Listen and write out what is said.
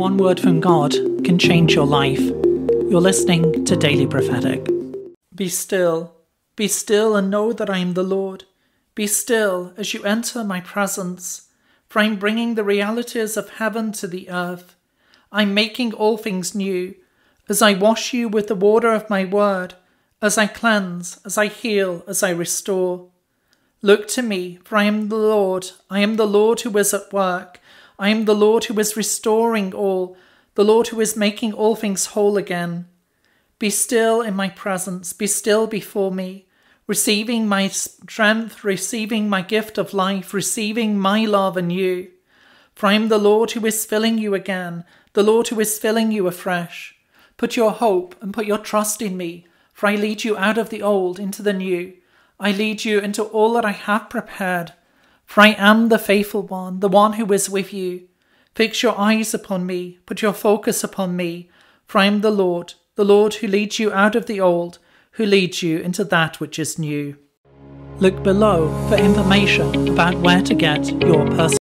One word from God can change your life. You're listening to Daily Prophetic. Be still and know that I am the Lord. Be still as you enter my presence, for I am bringing the realities of heaven to the earth. I am making all things new, as I wash you with the water of my word, as I cleanse, as I heal, as I restore. Look to me, for I am the Lord. I am the Lord who is at work. I am the Lord who is restoring all, the Lord who is making all things whole again. Be still in my presence, be still before me, receiving my strength, receiving my gift of life, receiving my love anew. For I am the Lord who is filling you again, the Lord who is filling you afresh. Put your hope and put your trust in me, for I lead you out of the old into the new. I lead you into all that I have prepared, for I am the faithful one, the one who is with you. Fix your eyes upon me, put your focus upon me, for I am the Lord who leads you out of the old, who leads you into that which is new. Look below for information about where to get your personal